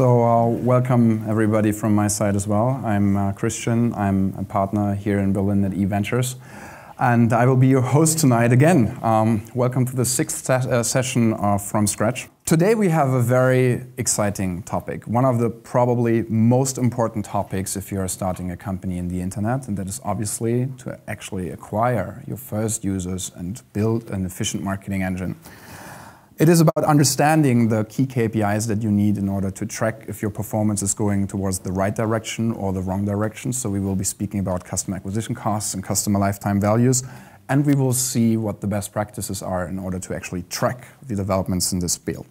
So welcome everybody from my side as well. I'm Christian, I'm a partner here in Berlin at eVentures, and I will be your host tonight again. Welcome to the sixth session of From Scratch. Today we have a very exciting topic, one of the probably most important topics if you're starting a company in the internet, and that is obviously to actually acquire your first users and build an efficient marketing engine. It is about understanding the key KPIs that you need in order to track if your performance is going towards the right direction or the wrong direction. So we will be speaking about customer acquisition costs and customer lifetime values, and we will see what the best practices are in order to actually track the developments in this field.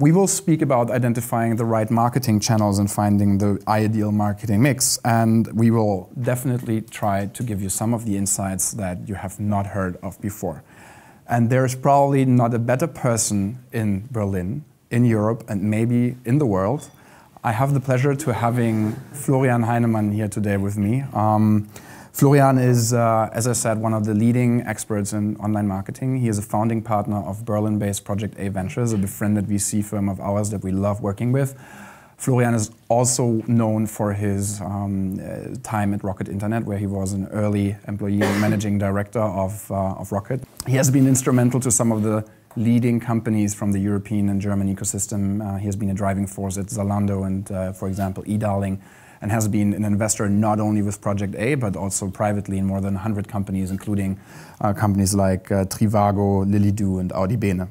We will speak about identifying the right marketing channels and finding the ideal marketing mix, and we will definitely try to give you some of the insights that you have not heard of before. And there's probably not a better person in Berlin, in Europe, and maybe in the world. I have the pleasure to having Florian Heinemann here today with me. Florian is, as I said, one of the leading experts in online marketing. He is a founding partner of Berlin-based Project A Ventures, a befriended VC firm of ours that we love working with. Florian is also known for his time at Rocket Internet, where he was an early employee and managing director of Rocket. He has been instrumental to some of the leading companies from the European and German ecosystem. He has been a driving force at Zalando and, for example, eDarling, and has been an investor not only with Project A, but also privately in more than 100 companies, including companies like Trivago, Lillydoo, and Audi Bene.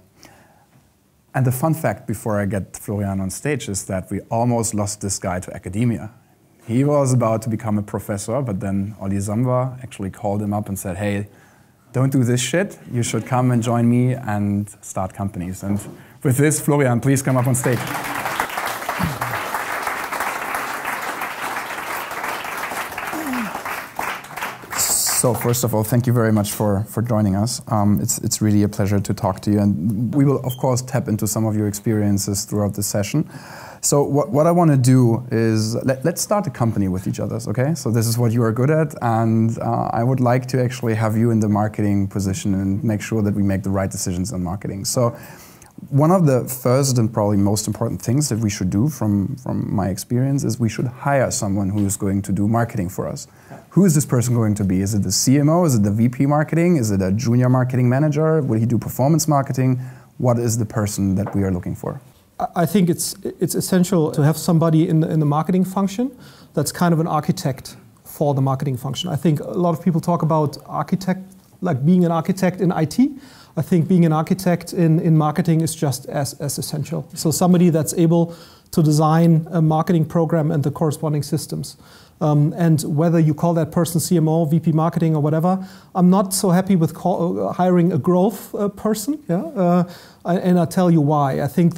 And the fun fact before I get Florian on stage is that we almost lost this guy to academia. He was about to become a professor, but then Oli Zamba actually called him up and said, hey, don't do this shit. You should come and join me and start companies. And with this, Florian, please come up on stage. So first of all, thank you very much for joining us. It's really a pleasure to talk to you, and we will of course tap into some of your experiences throughout the session. So what I want to do is let's start a company with each other, okay? So this is what you are good at, and I would like to actually have you in the marketing position and make sure that we make the right decisions on marketing. So one of the first and probably most important things that we should do from my experience is we should hire someone who is going to do marketing for us. Who is this person going to be? Is it the CMO? Is it the VP marketing? Is it a junior marketing manager? Will he do performance marketing? What is the person that we are looking for? I think it's essential to have somebody in the marketing function that's kind of an architect for the marketing function. I think a lot of people talk about architect, like being an architect in IT. I think being an architect in marketing is just as essential. So somebody that's able to design a marketing program and the corresponding systems. And whether you call that person CMO, VP marketing, or whatever, I'm not so happy with hiring a growth person. Yeah? And I'll tell you why. I think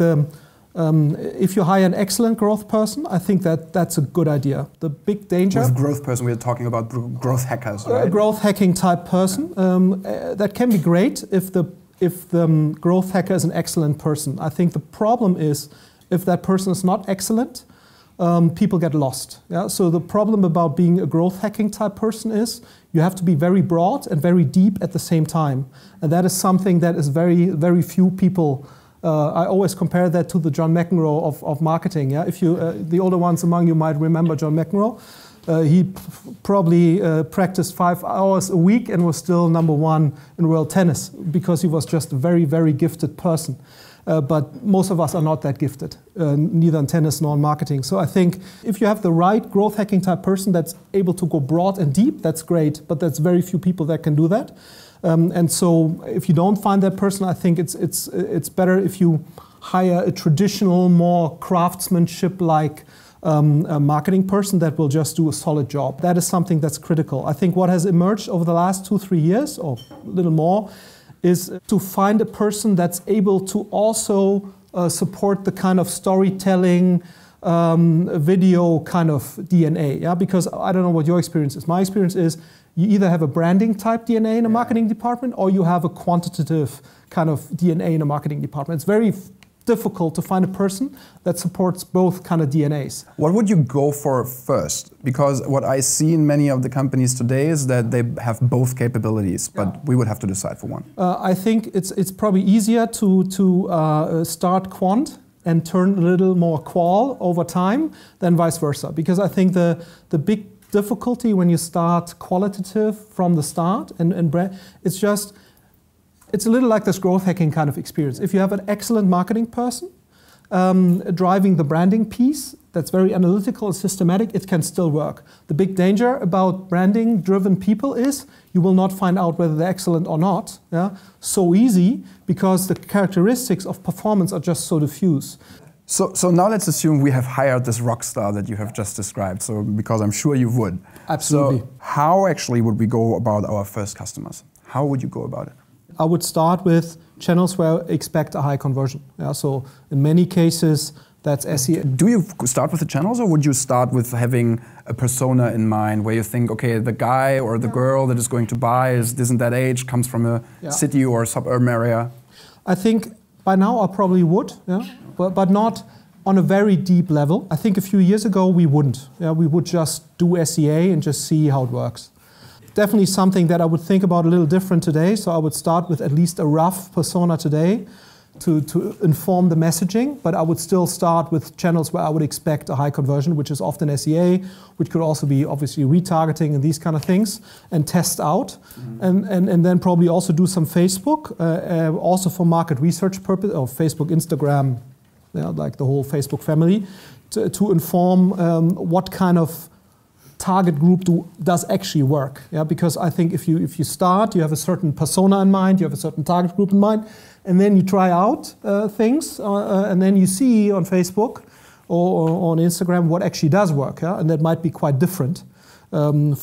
if you hire an excellent growth person, I think that's a good idea. The big danger with growth person, we're talking about growth hackers, right? A growth hacking type person. That can be great if the growth hacker is an excellent person. I think the problem is if that person is not excellent. People get lost. Yeah? So the problem about being a growth hacking type person is you have to be very broad and very deep at the same time. And that is something that is very, very few people. I always compare that to the John McEnroe of marketing. Yeah? If you, the older ones among you might remember John McEnroe. He probably practiced 5 hours a week and was still #1 in world tennis because he was just a very, very gifted person. But most of us are not that gifted, neither in tennis nor in marketing. So I think if you have the right growth hacking type person that's able to go broad and deep, that's great, but that's very few people that can do that. And so if you don't find that person, I think it's better if you hire a traditional, more craftsmanship-like a marketing person that will just do a solid job. That is something that's critical. I think what has emerged over the last 2-3 years, or a little more, is to find a person that's able to also support the kind of storytelling, video kind of DNA. Yeah? Because I don't know what your experience is. My experience is you either have a branding type DNA in a marketing department or you have a quantitative kind of DNA in a marketing department. It's very difficult to find a person that supports both kind of DNAs. What would you go for first? Because what I see in many of the companies today is that they have both capabilities, but we would have to decide for one. I think it's probably easier to start quant and turn a little more qual over time than vice versa. Because I think the big difficulty when you start qualitative from the start and it's just, it's a little like this growth hacking kind of experience. If you have an excellent marketing person driving the branding piece that's very analytical and systematic, it can still work. The big danger about branding driven people is you will not find out whether they're excellent or not, yeah, so easy, because the characteristics of performance are just so diffuse. So now let's assume we have hired this rock star that you have just described, so because I'm sure you would. Absolutely. So how actually would we go about our first customers? How would you go about it? I would start with channels where I expect a high conversion. Yeah, so in many cases, that's SEA. Do you start with the channels, or would you start with having a persona in mind where you think, okay, the guy or the girl that is going to buy is this and that age, comes from a city or a suburban area? I think by now I probably would, yeah? but not on a very deep level. I think a few years ago we wouldn't. Yeah? We would just do SEA and just see how it works. Definitely something that I would think about a little different today, so I would start with at least a rough persona today to inform the messaging, but I would still start with channels where I would expect a high conversion, which is often SEA, which could also be obviously retargeting and these kind of things, and test out. Mm-hmm. And then probably also do some Facebook, also for market research purpose, or Facebook, Instagram, you know, like the whole Facebook family, to inform what kind of target group does actually work. Yeah? Because I think if you start, you have a certain persona in mind, you have a certain target group in mind, and then you try out things, and then you see on Facebook or on Instagram what actually does work. Yeah? And that might be quite different from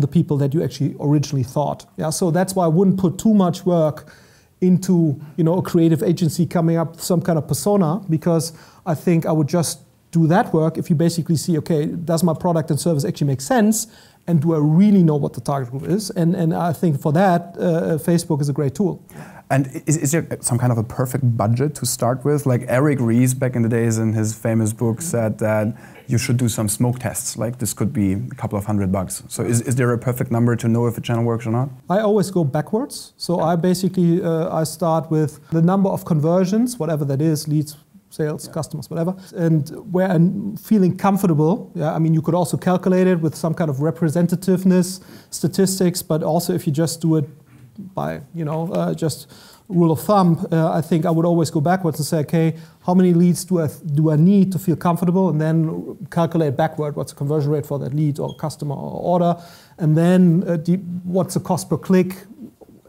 the people that you actually originally thought. Yeah? So that's why I wouldn't put too much work into, you know, a creative agency coming up with some kind of persona, because I think I would just do that work if you basically see, okay, does my product and service actually make sense, and do I really know what the target group is? And I think for that, Facebook is a great tool. And is there some kind of a perfect budget to start with? Like Eric Ries back in the days in his famous book said that you should do some smoke tests, like this could be a couple of $100. So is there a perfect number to know if a channel works or not? I always go backwards. So I basically, I start with the number of conversions, whatever that is, leads, sales, customers, whatever, and where I'm feeling comfortable. Yeah, I mean, you could also calculate it with some kind of representativeness, statistics, but also if you just do it by, you know, just rule of thumb, I think I would always go backwards and say, okay, how many leads do I need to feel comfortable, and then calculate backward what's the conversion rate for that lead or customer or order, and then what's the cost per click.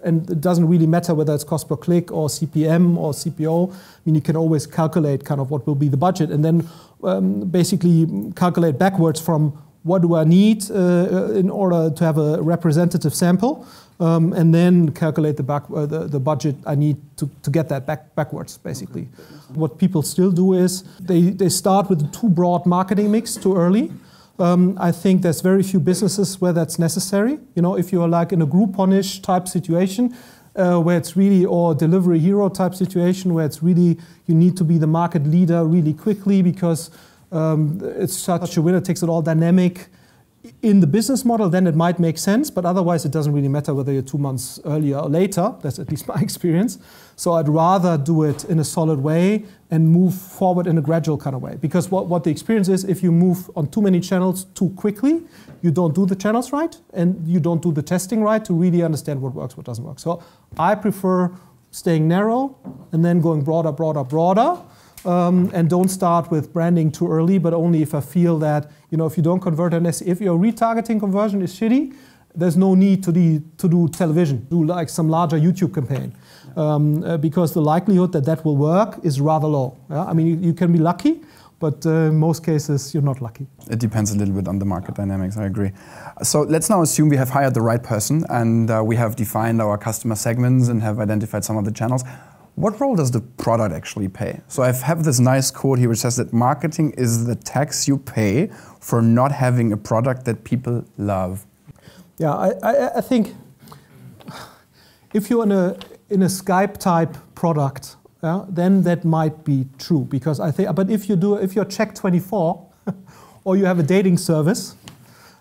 And it doesn't really matter whether it's cost per click or CPM or CPO. I mean, you can always calculate kind of what will be the budget, and then basically calculate backwards from what do I need in order to have a representative sample, and then calculate the budget I need to get that backwards, basically. Okay. What people still do is they start with a too broad marketing mix too early. I think there's very few businesses where that's necessary. You know, if you're like in a Groupon-ish type situation, where it's really, or Delivery Hero type situation, where it's really, you need to be the market leader really quickly, because it's such a winner-takes-it-all dynamic in the business model, then it might make sense, but otherwise it doesn't really matter whether you're 2 months earlier or later. That's at least my experience. So I'd rather do it in a solid way and move forward in a gradual kind of way. Because what the experience is, if you move on too many channels too quickly, you don't do the channels right, and you don't do the testing right to really understand what works, what doesn't work. So I prefer staying narrow and then going broader, broader, broader. And don't start with branding too early, but only if I feel that, you know, if you don't convert, unless if your retargeting conversion is shitty, there's no need to do television, do like some larger YouTube campaign, because the likelihood that that will work is rather low. Yeah? I mean, you can be lucky, but in most cases, you're not lucky. It depends a little bit on the market dynamics, I agree. So let's now assume we have hired the right person, and we have defined our customer segments and have identified some of the channels. What role does the product actually play? So I have this nice quote here which says that marketing is the tax you pay for not having a product that people love. Yeah, I think if you're in a Skype type product, then that might be true, because I think. But if you're Check24 or you have a dating service,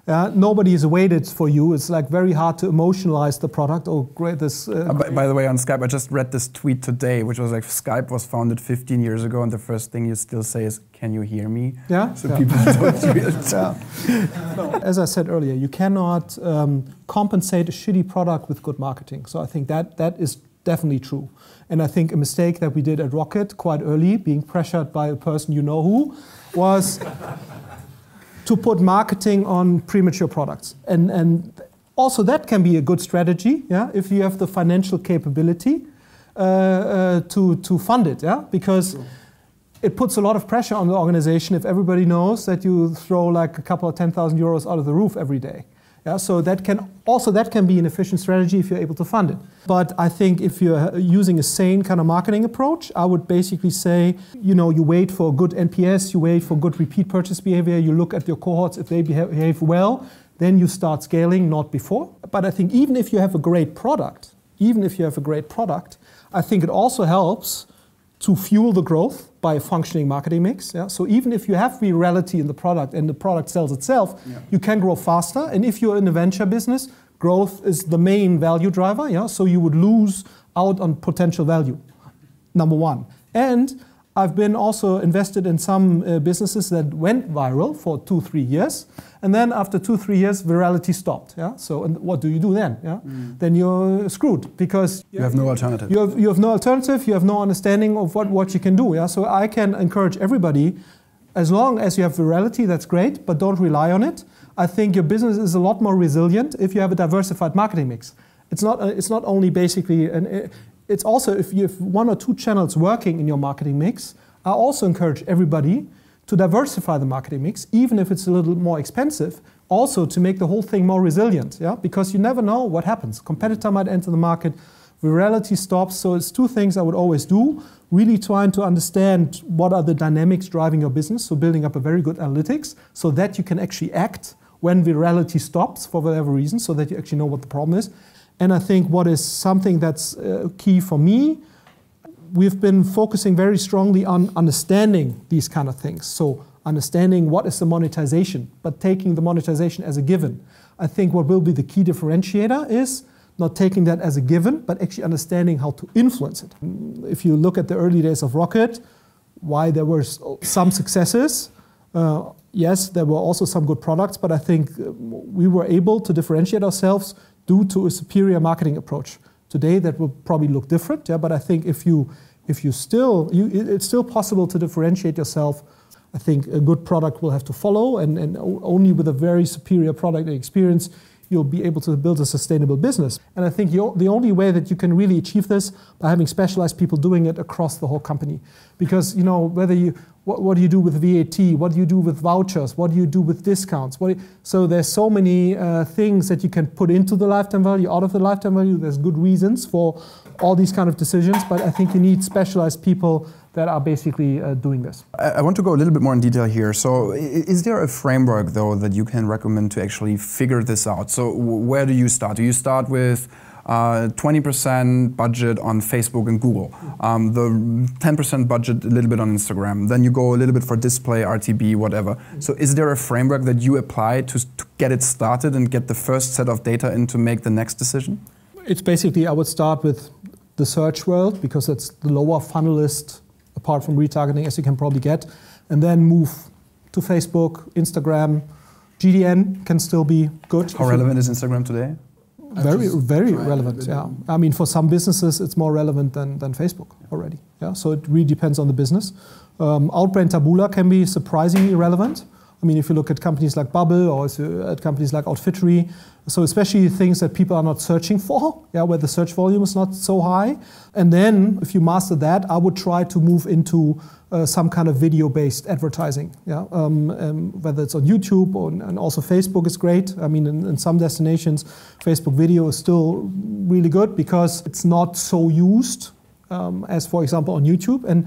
Nobody is waited for you. It's like very hard to emotionalize the product. Oh, great! This. By the way, on Skype, I just read this tweet today, which was like Skype was founded 15 years ago, and the first thing you still say is, "Can you hear me?" Yeah. So yeah. People don't really. Yeah. No. As I said earlier, you cannot compensate a shitty product with good marketing. So I think that is definitely true. And I think a mistake that we did at Rocket quite early, being pressured by a person you know who, was. To put marketing on premature products. And also that can be a good strategy, yeah, if you have the financial capability to fund it, yeah, because sure. It puts a lot of pressure on the organization if everybody knows that you throw like a couple of 10,000 euros out of the roof every day. Yeah, so that can be an efficient strategy if you're able to fund it. But I think if you're using a sane kind of marketing approach, I would basically say, you know, you wait for good NPS, you wait for good repeat purchase behavior, you look at your cohorts, if they behave well, then you start scaling, not before. But I think even if you have a great product, I think it also helps to fuel the growth by a functioning marketing mix. Yeah? So even if you have virality in the product and the product sells itself, yeah. You can grow faster. And if you're in a venture business, growth is the main value driver. Yeah? So you would lose out on potential value, number one. And I've been also invested in some businesses that went viral for 2-3 years. And then after 2-3 years, virality stopped. Yeah? So and what do you do then? Yeah? Mm. Then you're screwed because you have no alternative. You have no alternative. You have no understanding of what you can do. Yeah? So I can encourage everybody, as long as you have virality, that's great, but don't rely on it. I think your business is a lot more resilient if you have a diversified marketing mix. It's not only basically an... It's also, if you have 1 or 2 channels working in your marketing mix, I also encourage everybody to diversify the marketing mix, even if it's a little more expensive, also to make the whole thing more resilient, yeah? Because you never know what happens. Competitor might enter the market, virality stops, so it's 2 things I would always do, really trying to understand what are the dynamics driving your business, so building up a very good analytics, so that you can actually act when virality stops for whatever reason, so that you actually know what the problem is. And I think what is something that's key for me, we've been focusing very strongly on understanding these kind of things. So understanding what is the monetization, but taking the monetization as a given. I think what will be the key differentiator is not taking that as a given, but actually understanding how to influence it. If you look at the early days of Rocket, why there were some successes, yes, there were also some good products, but I think we were able to differentiate ourselves due to a superior marketing approach. Today that will probably look different, yeah, but I think it's still possible to differentiate yourself. I think a good product will have to follow, and only with a very superior product and experience you'll be able to build a sustainable business. And I think the only way that you can really achieve this by having specialized people doing it across the whole company. Because, you know, whether you, what do you do with VAT? What do you do with vouchers? What do you do with discounts? So there's so many things that you can put into the lifetime value, out of the lifetime value. There's good reasons for all these kind of decisions, but I think you need specialized people that are basically doing this. I want to go a little bit more in detail here. So is there a framework, though, that you can recommend to actually figure this out? So where do you start? Do you start with 20% budget on Facebook and Google, the 10% budget a little bit on Instagram, then you go a little bit for display, RTB, whatever. So is there a framework that you apply to get it started and get the first set of data in to make the next decision? It's basically, I would start with the search world, because that's the lower funnelist, apart from retargeting, as you can probably get, and then move to Facebook, Instagram. GDN can still be good. How relevant is Instagram today? Very, very relevant, yeah. I mean, for some businesses, it's more relevant than Facebook already. Yeah, so it really depends on the business. Outbrain, Taboola can be surprisingly relevant. I mean, if you look at companies like Bubble or at companies like Outfittery, so especially things that people are not searching for, yeah, where the search volume is not so high. And then if you master that, I would try to move into some kind of video-based advertising, yeah, whether it's on YouTube or, and also Facebook is great. I mean, in some destinations, Facebook video is still really good because it's not so used as, for example, on YouTube. And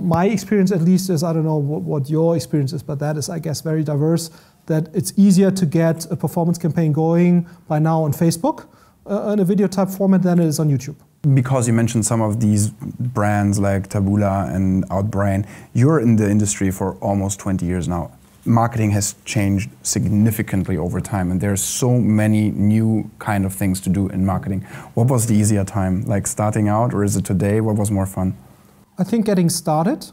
my experience, at least, is, I don't know what your experience is, but that is, I guess, very diverse, that it's easier to get a performance campaign going by now on Facebook in a video type format than it is on YouTube. Because you mentioned some of these brands like Taboola and Outbrain, you're in the industry for almost 20 years now. marketing has changed significantly over time, and there's so many new kind of things to do in marketing. What was the easier time, like starting out, or is it today? What was more fun? I think getting started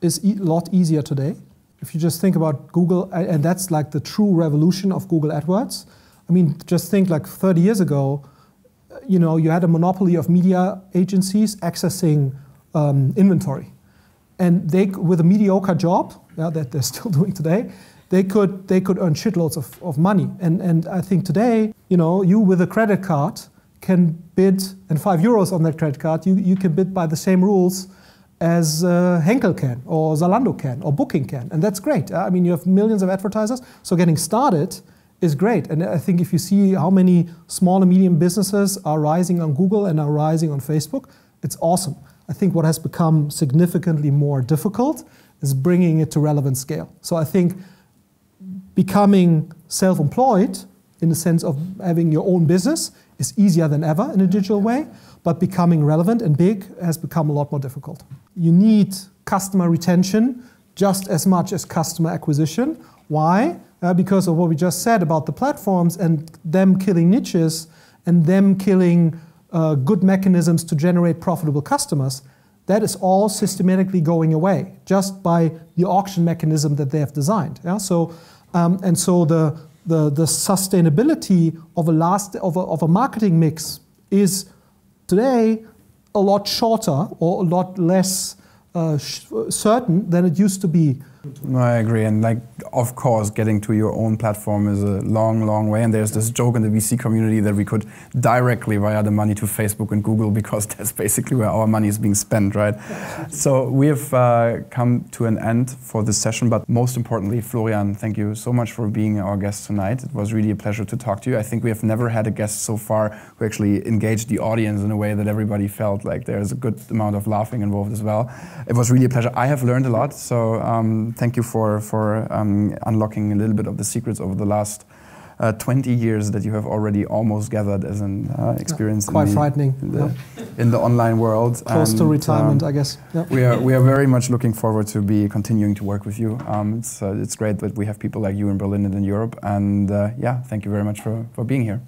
is a lot easier today. If you just think about Google, and that's like the true revolution of Google AdWords. I mean, just think like 30 years ago, you know, you had a monopoly of media agencies accessing inventory. And they, with a mediocre job, yeah, that they're still doing today, they could earn shitloads of money. And I think today, you know, you with a credit card can bid, and €5 on that credit card, you can bid by the same rules as Henkel can, or Zalando can, or Booking can. And that's great. I mean, you have millions of advertisers, so getting started is great. And I think if you see how many small and medium businesses are rising on Google and are rising on Facebook, it's awesome. I think what has become significantly more difficult is bringing it to relevant scale. So I think becoming self-employed, in the sense of having your own business, is easier than ever in a digital way, but becoming relevant and big has become a lot more difficult. You need customer retention just as much as customer acquisition. Why? Because of what we just said about the platforms and them killing niches and them killing good mechanisms to generate profitable customers. That is all systematically going away just by the auction mechanism that they have designed. Yeah? So, and so the sustainability of a marketing mix is today a lot shorter or a lot less certain than it used to be. No, I agree, and like, of course, getting to your own platform is a long, long way. And there's this joke in the VC community that we could directly wire the money to Facebook and Google because that's basically where our money is being spent, right? So we have come to an end for this session, but most importantly, Florian, thank you so much for being our guest tonight. It was really a pleasure to talk to you. I think we have never had a guest so far who actually engaged the audience in a way that everybody felt like there's a good amount of laughing involved as well. It was really a pleasure. I have learned a lot, so thank you for unlocking a little bit of the secrets over the last 20 years that you have already almost gathered as an experience. Yeah, quite frightening. In the online world. Close to retirement, I guess. Yep. We are very much looking forward to be continuing to work with you. It's great that we have people like you in Berlin and in Europe. And yeah, thank you very much for being here.